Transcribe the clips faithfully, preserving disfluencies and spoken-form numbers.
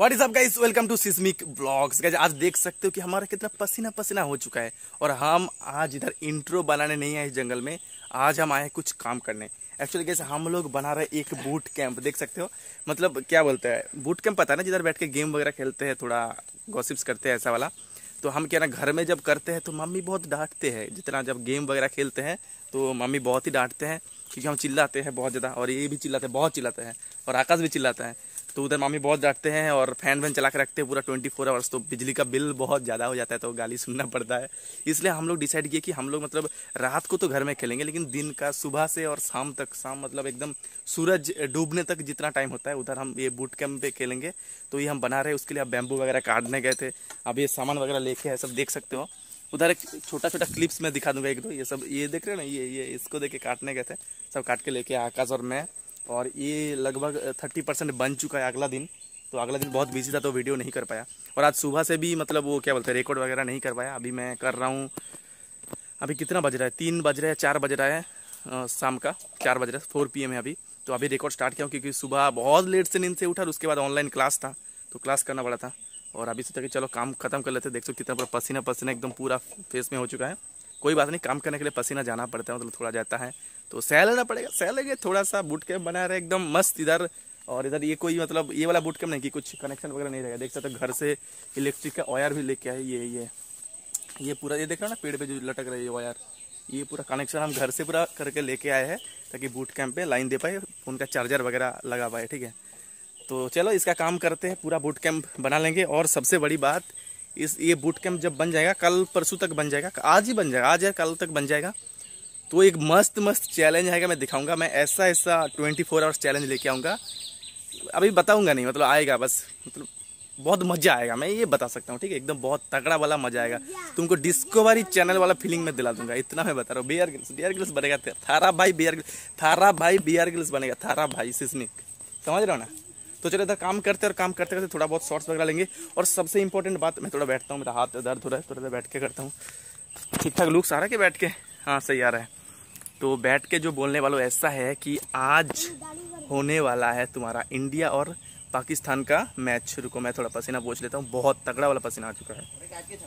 What is up guys, welcome to सिशमिक vlogs. Guys आज देख सकते हो कि हमारा कितना पसीना पसीना हो चुका है और हम आज इधर इंट्रो बनाने नहीं आए जंगल में, आज हम आए हैं कुछ काम करने। एक्चुअली गाइस हम लोग बना रहे एक बूट कैंप, देख सकते हो, मतलब क्या बोलते हैं बूट कैंप, पता है ना, जिधर बैठ के गेम वगैरह खेलते हैं, थोड़ा गॉसिप्स करते हैं, ऐसा वाला। तो हम क्या ना घर में जब करते हैं तो मम्मी बहुत डांटते हैं, जितना जब गेम वगैरह खेलते हैं तो मम्मी बहुत ही डांटते हैं क्योंकि हम चिल्लाते हैं बहुत ज़्यादा और ये भी चिल्लाते हैं, बहुत चिल्लाते हैं और आकाश भी चिल्लाता है। तो उधर मम्मी बहुत डांटते हैं और फैन वैन चला के रखते हैं पूरा ट्वेंटी फोर आवर्स, तो बिजली का बिल बहुत ज़्यादा हो जाता है, तो गाली सुनना पड़ता है। इसलिए हम लोग डिसाइड किए कि हम लोग मतलब रात को तो घर में खेलेंगे, लेकिन दिन का सुबह से और शाम तक, शाम मतलब एकदम सूरज डूबने तक जितना टाइम होता है उधर हम ये बूट कैम्प पे खेलेंगे। तो ये हम बना रहे, उसके लिए अब बैम्बू वगैरह काटने गए थे, अब ये सामान वगैरह लेके है, सब देख सकते हो। उधर एक छोटा छोटा क्लिप्स में दिखा दूंगा एक दो, ये सब ये देख रहे हो ना, ये ये इसको देख के काटने गए थे, सब काट के लेके आकाश और मैं, और ये लगभग थर्टी परसेंट बन चुका है अगला दिन। तो अगला दिन बहुत बिजी था तो वीडियो नहीं कर पाया, और आज सुबह से भी मतलब वो क्या बोलते हैं रिकॉर्ड वगैरह नहीं कर पाया। अभी मैं कर रहा हूँ, अभी कितना बज रहा है, तीन बज रहा है, चार बज रहा है, शाम का चार बज रहा है, फोर पी एम है अभी। तो अभी रिकॉर्ड स्टार्ट किया हूँ क्योंकि सुबह बहुत लेट से नींद से उठा और उसके बाद ऑनलाइन क्लास था तो क्लास करना पड़ा था, और अभी सोचा कि चलो काम खत्म कर लेते हैं। देख सो कितना पूरा पसीना पसीना एकदम पूरा फेस में हो चुका है। कोई बात नहीं, काम करने के लिए पसीना जाना पड़ता है, मतलब थोड़ा जाता है तो सह लेना पड़ेगा, सह लेंगे थोड़ा सा। बूट कैम्प बना रहे एकदम मस्त इधर, और इधर ये कोई मतलब ये वाला बूट कैम्प नहीं कि कुछ कनेक्शन वगैरह नहीं रहेगा। देख सकते हो घर से इलेक्ट्रिक का वायर भी लेके आए, ये ये ये पूरा ये देख रहे हो ना, पेड़ पे जो लटक रहा है ये वायर, ये पूरा कनेक्शन हम घर से पूरा करके लेके आए हैं ताकि बूट कैम्प पे लाइन दे पाए, फोन का चार्जर वगैरह लगा पाए, ठीक है। तो चलो इसका काम करते हैं, पूरा बूट कैम्प बना लेंगे। और सबसे बड़ी बात, इस ये बूट कैम्प जब बन जाएगा, कल परसों तक बन जाएगा, आज ही बन जाएगा, आज या कल तक बन जाएगा, तो एक मस्त मस्त चैलेंज आएगा, मैं दिखाऊंगा। मैं ऐसा ऐसा ट्वेंटी फोर आवर्स चैलेंज लेके आऊँगा, अभी बताऊंगा नहीं, मतलब आएगा बस, मतलब बहुत मज़ा आएगा, मैं ये बता सकता हूँ, ठीक है। एकदम बहुत तगड़ा वाला मज़ा आएगा, तुमको डिस्कवरी चैनल वाला फीलिंग में दिला दूंगा, इतना मैं बता रहा हूँ। बियर गिल्स, बियर गिल्स बनेगा, थारा भाई बियर गिल्स, थारा भाई बियर गिल्स बनेगा, थारा भाई सिस्मिक, समझ रहे हो ना। तो चलो इधर काम करते हैं, और काम करते करते थोड़ा बहुत शॉर्ट्स वगैरह लेंगे। और सबसे इंपॉर्टेंट बात, मैं थोड़ा बैठता हूँ, मेरा हाथ दर्द हो रहा है, थोड़ा देर बैठ के करता हूँ। ठीक ठाक लुक्स आ रहा है कि बैठ के, हाँ सही आ रहा है। तो बैठ के जो बोलने वालों ऐसा है कि आज होने वाला है तुम्हारा इंडिया और पाकिस्तान का मैच। रुको मैं थोड़ा पसीना पोंछ लेता हूँ, बहुत तगड़ा वाला पसीना आ चुका है।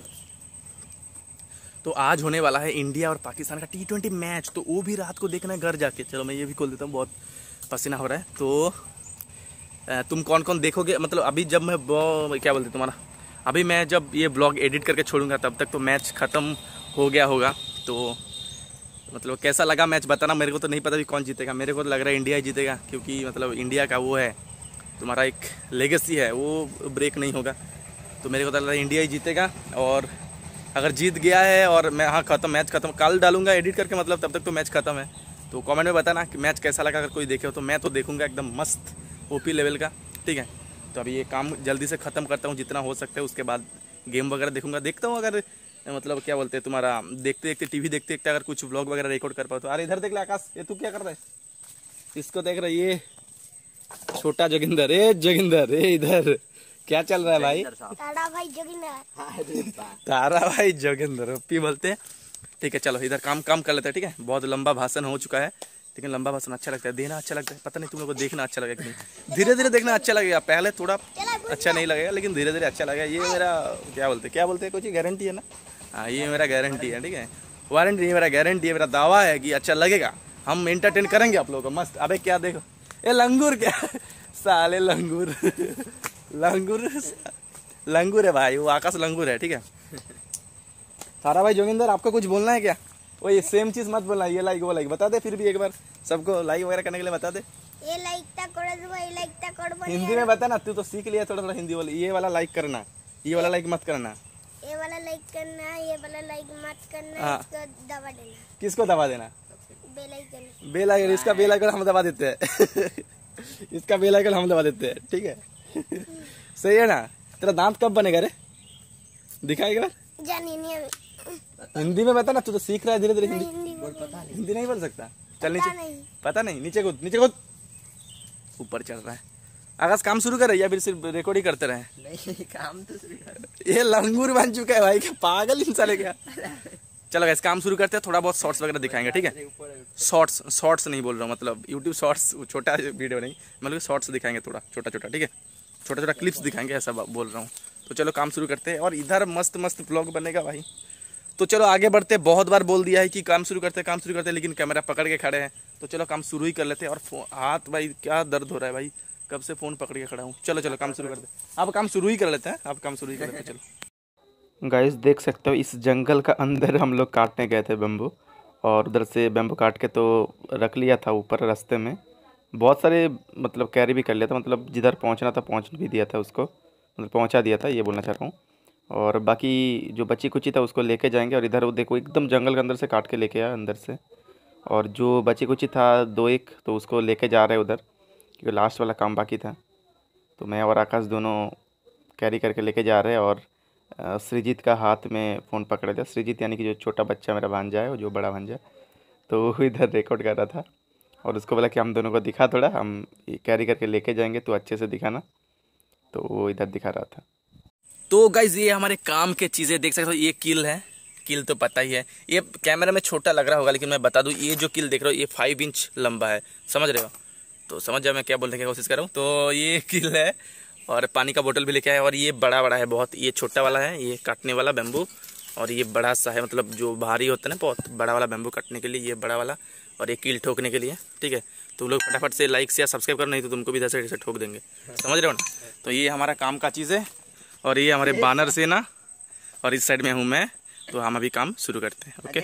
तो आज होने वाला है इंडिया और पाकिस्तान का टी ट्वेंटी मैच, तो वो भी रात को देखना है घर जाके। चलो मैं ये भी खोल देता हूँ, बहुत पसीना हो रहा है। तो तुम कौन कौन देखोगे, मतलब अभी जब मैं क्या बोलते तुम्हारा, अभी मैं जब ये ब्लॉग एडिट करके छोड़ूंगा तब तक तो मैच ख़त्म हो गया होगा। तो मतलब कैसा लगा मैच बताना, मेरे को तो नहीं पता भी कौन जीतेगा, मेरे को तो लग रहा है इंडिया ही जीतेगा, क्योंकि मतलब इंडिया का वो है तुम्हारा एक लेगेसी है, वो ब्रेक नहीं होगा, तो मेरे को तो लग रहा है इंडिया ही जीतेगा। और अगर जीत गया है और मैं हाँ ख़त्म, मैच ख़त्म, कल डालूंगा एडिट करके, मतलब तब तक तो मैच ख़त्म है। तो कॉमेंट में बताना कि मैच कैसा लगा, अगर कोई देखे हो तो मैं तो देखूँगा, एकदम मस्त ओपी लेवल का, ठीक है। तो अभी ये काम जल्दी से ख़त्म करता हूँ जितना हो सकता है, उसके बाद गेम वगैरह देखूंगा, देखता हूँ अगर मतलब क्या बोलते हैं तुम्हारा, देखते देखते टीवी देखते देखते अगर कुछ व्लॉग वगैरह रिकॉर्ड कर पाओ तो। अरे इधर देख ले आकाश, ये तू क्या कर रहा है, इसको देख रहा है ये छोटा जोगिंदर, ए जोगिंदर ए इधर क्या चल रहा है भाई, तारा भाई जोगिंदर, तारा भाई जोगिंदर ओपी बोलते हैं, ठीक है। चलो इधर काम काम कर लेते हैं, ठीक है। बहुत लंबा भाषण हो चुका है, लेकिन लंबा भाषण अच्छा लगता है, देना अच्छा लगता है, पता नहीं तुम लोग को देखना अच्छा लगेगा कि नहीं, धीरे धीरे देखना अच्छा लगेगा, पहले थोड़ा अच्छा नहीं लगेगा लेकिन धीरे धीरे अच्छा लगेगा। ये मेरा क्या बोलते क्या बोलते हैं कुछ गारंटी है ना, हाँ ये मेरा गारंटी है, ठीक है, वारंटी नहीं, मेरा गारंटी है, मेरा दावा है कि अच्छा लगेगा, हम एंटरटेन करेंगे आप लोगों को मस्त। अबे क्या देखो ए लंगूर, क्या साले लंगूर लंगूर लंगूर है भाई, वो आकाश लंगूर है, ठीक है। थारा भाई जोगिंदर आपको कुछ बोलना है क्या, वही सेम चीज मत बोलना, ये लाइक वो लाइक बता दे फिर भी एक बार, सबको लाइक वगैरह करने के लिए बता दे, ये लाइक ता कोड़ दो, ये लाइक ता कोड़ बोल, हिंदी में बता ना, तू तो सीख लिया थोड़ा थोड़ा हिंदी बोल। ये वाला लाइक करना, ये वाला लाइक मत करना, ये वाला लाइक करना, ये वाला लाइक मत करना, इसको दबा देना, किसको दबा देना, बेल आइकन, बेल आइकन, इसका बेल आइकन हम दबा देते हैं इसका बेल आइकन हम दबा देते हैं, ठीक है, सही है ना। तेरा दांत कब बनेगा रे, दिखाएगा हिंदी में, बता ना, तू तो सीख रहा है धीरे धीरे हिंदी, हिंदी नहीं बोल सकता, चल नीचे, पता नहीं, नीचे कूद, नीचे कूद, ऊपर चढ़ रहा है। आकाश काम शुरू करे या फिर सिर्फ रिकॉर्ड ही करते रहे, नहीं काम तो शुरू कर, ये लंगूर बन चुका है भाई, क्या पागल इंसान है क्या। चलो गाइस काम शुरू करते हैं, थोड़ा बहुत शॉर्ट्स वगैरह दिखाएंगे, ठीक है। शॉर्ट्स शॉर्ट्स नहीं बोल रहा हूँ, मतलब यूट्यूब शॉर्ट्स, छोटा वीडियो नहीं, मतलब शॉर्ट्स दिखाएंगे थोड़ा छोटा छोटा, ठीक है। छोटा छोटा क्लिप्स दिखाएंगे, ऐसा बोल रहा हूँ। तो चलो काम शुरू करते हैं और इधर मस्त मस्त व्लॉग बनेगा भाई। तो चलो आगे बढ़ते। बहुत बार बोल दिया है कि काम शुरू करते काम शुरू करते लेकिन कैमरा पकड़ के खड़े हैं, तो चलो काम शुरू ही कर लेते हैं। और हाथ भाई क्या दर्द हो रहा है भाई, कब से फ़ोन पकड़ के खड़ा हूँ। चलो चलो काम शुरू करते हैं, आप काम शुरू ही कर लेते हैं आप काम शुरू ही कर लेते हैं चलो गाइस, देख सकते हो इस जंगल का अंदर हम लोग काटने गए थे बैम्बू, और उधर से बैम्बू काट के तो रख लिया था ऊपर रास्ते में। बहुत सारे मतलब कैरी भी कर लिया था, मतलब जिधर पहुँचना था पहुँच भी दिया था उसको, मतलब पहुँचा दिया था, ये बोलना चाह रहा हूँ। और बाकी जो बची कुची था उसको लेके जाएंगे। और इधर वो देखो एकदम जंगल के अंदर से काट के लेके आया अंदर से, और जो बची कुची था दो एक तो उसको लेके जा रहे उधर, क्योंकि लास्ट वाला काम बाकी था। तो मैं और आकाश दोनों कैरी करके लेके जा रहे हैं। और श्रीजीत का हाथ में फ़ोन पकड़े थे, श्रीजीत यानी कि जो छोटा बच्चा मेरा भांजा है, जो बड़ा भांजा, तो वो इधर रिकॉर्ड कर रहा था। और उसको बोला कि हम दोनों को दिखा थोड़ा, हम कैरी करके लेके जाएंगे तो अच्छे से दिखाना, तो वो इधर दिखा रहा था। तो गाइज ये हमारे काम के चीज़ें देख सकते हो, ये किल है, किल तो पता ही है, ये कैमरा में छोटा लग रहा होगा लेकिन मैं बता दूँ ये जो किल देख रहे हो ये फाइव इंच लंबा है, समझ रहे हो, तो समझ जाओ मैं क्या बोलने की कोशिश कर रहा हूँ। तो ये किल है और पानी का बोतल भी लेके आया, और ये बड़ा बड़ा है बहुत, ये छोटा वाला है ये काटने वाला बैम्बू, और ये बड़ा सा है मतलब जो भारी होता है ना बहुत बड़ा वाला बैम्बू काटने के लिए, ये बड़ा वाला, और ये कील ठोकने के लिए। ठीक है, तुम लोग फटाफट से लाइक शेयर सब्सक्राइब करो, नहीं तो तुमको भी इधर से ठोक देंगे, समझ रहे हो ना। तो ये हमारा काम का चीज़ है, और ये हमारे बानर से ना, और इस साइड में हूँ मैं, तो हम अभी काम शुरू करते हैं। ओके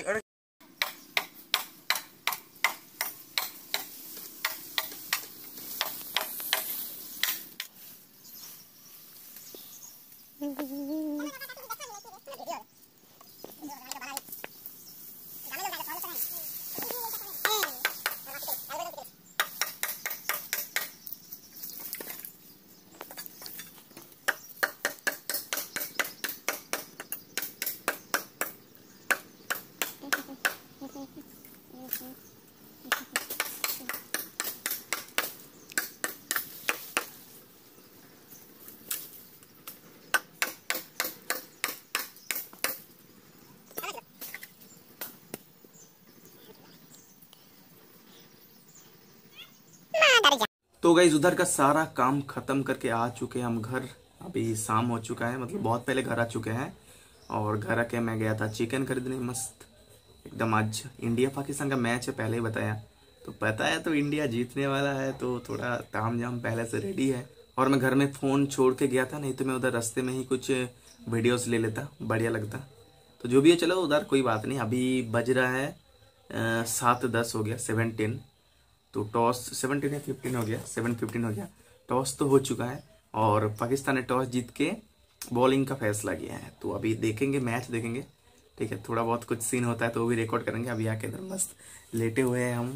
तो गाइस उधर का सारा काम ख़त्म करके आ चुके हैं हम घर, अभी शाम हो चुका है, मतलब बहुत पहले घर आ चुके हैं। और घर आके मैं गया था चिकन खरीदने, मस्त एकदम। आज इंडिया पाकिस्तान का मैच है, पहले ही बताया, तो पता है तो इंडिया जीतने वाला है, तो थोड़ा ताम झाम पहले से रेडी है। और मैं घर में फ़ोन छोड़ के गया था, नहीं तो मैं उधर रास्ते में ही कुछ वीडियोस ले लेता, बढ़िया लगता। तो जो भी है चलो उधर कोई बात नहीं। अभी बज रहा है सात दस हो गया, सेवन टेन, तो टॉस सेवनटीन या फिफ्टीन हो गया, सेवन फिफ्टीन हो गया, टॉस तो हो चुका है। और पाकिस्तान ने टॉस जीत के बॉलिंग का फैसला किया है, तो अभी देखेंगे मैच देखेंगे। ठीक है, थोड़ा बहुत कुछ सीन होता है तो वो भी रिकॉर्ड करेंगे। अभी आके इधर मस्त लेटे हुए हैं हम,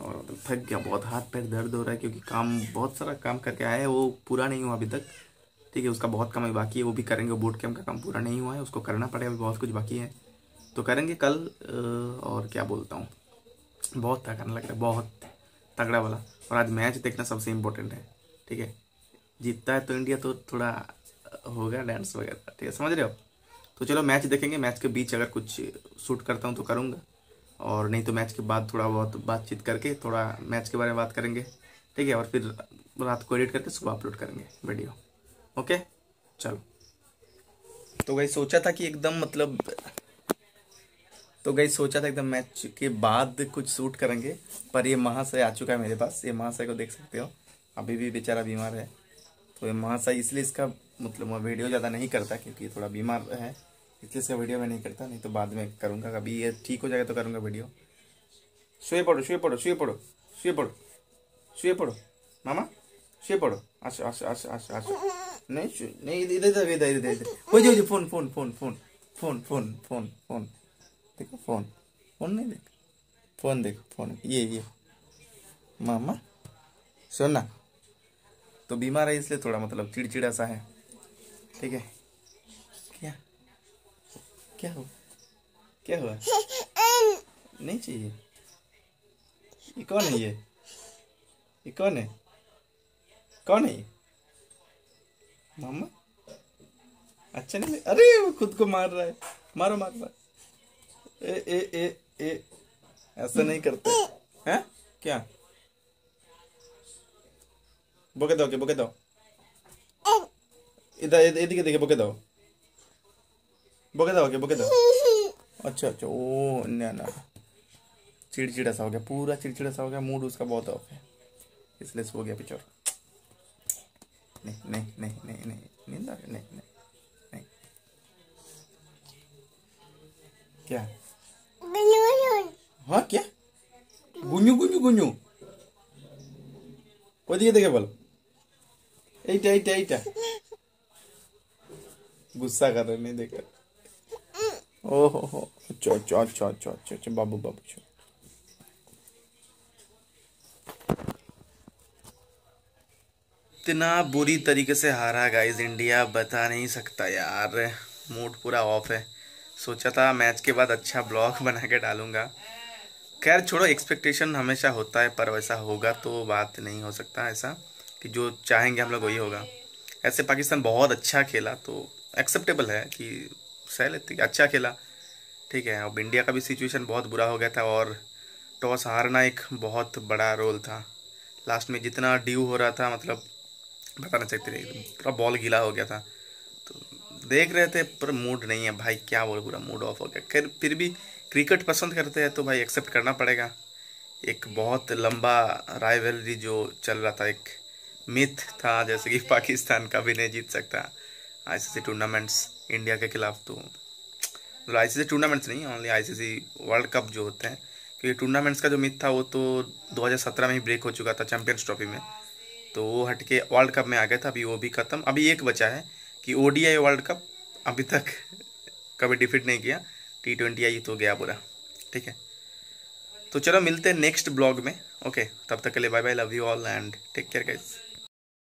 और थक गया बहुत, हाथ पैर दर्द हो रहा है क्योंकि काम बहुत सारा काम करके आया है, वो पूरा नहीं हुआ अभी तक। ठीक है, उसका बहुत काम बाकी है, वो भी करेंगे। बूट कैम्प का काम पूरा नहीं हुआ है, उसको करना पड़ेगा, अभी बहुत कुछ बाकी है, तो करेंगे कल। और क्या बोलता हूँ, बहुत थकान लग रहा है, बहुत तगड़ा वाला। और आज मैच देखना सबसे इम्पोर्टेंट है। ठीक है, जीतता है तो इंडिया तो थोड़ा होगा डांस वगैरह, ठीक है, समझ रहे हो। तो चलो मैच देखेंगे, मैच के बीच अगर कुछ शूट करता हूँ तो करूँगा, और नहीं तो मैच के बाद थोड़ा बहुत बातचीत करके थोड़ा मैच के बारे में बात करेंगे। ठीक है, और फिर रात को एडिट करके सुबह अपलोड करेंगे वीडियो। ओके चलो। तो वही सोचा था कि एकदम मतलब तो गाइस सोचा था एकदम मैच के बाद कुछ शूट करेंगे, पर ये महाशय आ चुका है मेरे पास। ये महाशय को देख सकते हो, अभी भी बेचारा बीमार है। तो ये महाशय इसलिए इसका मतलब मैं वीडियो ज़्यादा नहीं करता, क्योंकि थोड़ा बीमार है, इसलिए इसका वीडियो मैं नहीं करता, नहीं तो बाद में करूँगा कभी, ये ठीक हो जाएगा तो करूँगा वीडियो। शुए पढ़ो शुए पढ़ो शुए पढ़ो शुए पढ़ो शुए पढ़ो मामा शुए पढ़ो, अच्छा अच्छा अच्छा अच्छा नहीं नहीं इधर इधर इधर इधर phone phone phone phone phone phone phone phone देखो, फोन फोन नहीं देख, फोन देखो फोन, ये ये मामा सोना। तो बीमार है इसलिए थोड़ा मतलब चिड़चिड़ा सा है। ठीक है, क्या क्या हुआ क्या हुआ नहीं चाहिए। ये कौन है, ये ये कौन है कौन है ये मामा, अच्छा नहीं, अरे वो खुद को मार रहा है, मारो मार रहा है। ए ए ए ए ऐसा नहीं करते हैं क्या, बोके दो के बोके दो এটা এদিকে দেখে বকে দাও, বকে দাও, ওকে বকে দাও। अच्छा अच्छा, ओ ना ना चिड़चिड़ा सा हो गया, पूरा चिड़चिड़ा सा हो गया, मूड उसका बहुत ऑफ है इसलिए सो गया पिक्चर। नहीं नहीं नहीं नहीं नहीं नहीं नहीं नहीं नहीं क्या हाँ क्या गुन्यू गुन्यू गुन्यू वो दिखे देखे बोलो एटा एटा एटा गुस्सा कर रहे नहीं देखा। ओहो हो अच्छा अच्छा अच्छा अच्छा अच्छा बाबू बाबू चो इतना बुरी तरीके से हारा गाइस इंडिया, बता नहीं सकता यार, मूड पूरा ऑफ है। सोचा था मैच के बाद अच्छा ब्लॉग बना के डालूंगा, खैर छोड़ो, एक्सपेक्टेशन हमेशा होता है पर वैसा होगा तो बात नहीं हो सकता ऐसा कि जो चाहेंगे हम लोग वही होगा। ऐसे पाकिस्तान बहुत अच्छा खेला तो एक्सेप्टेबल है कि सह लेते, अच्छा खेला ठीक है। अब इंडिया का भी सिचुएशन बहुत बुरा हो गया था और टॉस हारना एक बहुत बड़ा रोल था। लास्ट में जितना ड्यू हो रहा था मतलब बता नहीं सकते, पूरा बॉल गीला हो गया था तो देख रहे थे, पर मूड नहीं है भाई, क्या बोल, पूरा मूड ऑफ हो गया। खैर फिर भी क्रिकेट पसंद करते हैं तो भाई एक्सेप्ट करना पड़ेगा। एक बहुत लंबा राइवलरी जो चल रहा था, एक मिथ था जैसे कि पाकिस्तान का भी नहीं जीत सकता आईसीसी टूर्नामेंट्स इंडिया के खिलाफ, तो मतलब आईसीसी टूर्नामेंट्स नहीं, ओनली आईसीसी वर्ल्ड कप जो होते हैं, क्योंकि टूर्नामेंट्स का जो मिथ था वो तो दो हज़ार सत्रह में ही ब्रेक हो चुका था चैंपियंस ट्रॉफी में, तो वो हटके वर्ल्ड कप में आ गया था। अभी वो भी ख़त्म, अभी एक बचा है कि ओडीआई वर्ल्ड कप अभी तक कभी डिफीट नहीं किया, टी ट्वेंटी आई तो गया पूरा ठीक है। तो चलो मिलते हैं नेक्स्ट ब्लॉग में, ओके तब तक के लिए bye bye, love you all and take care guys.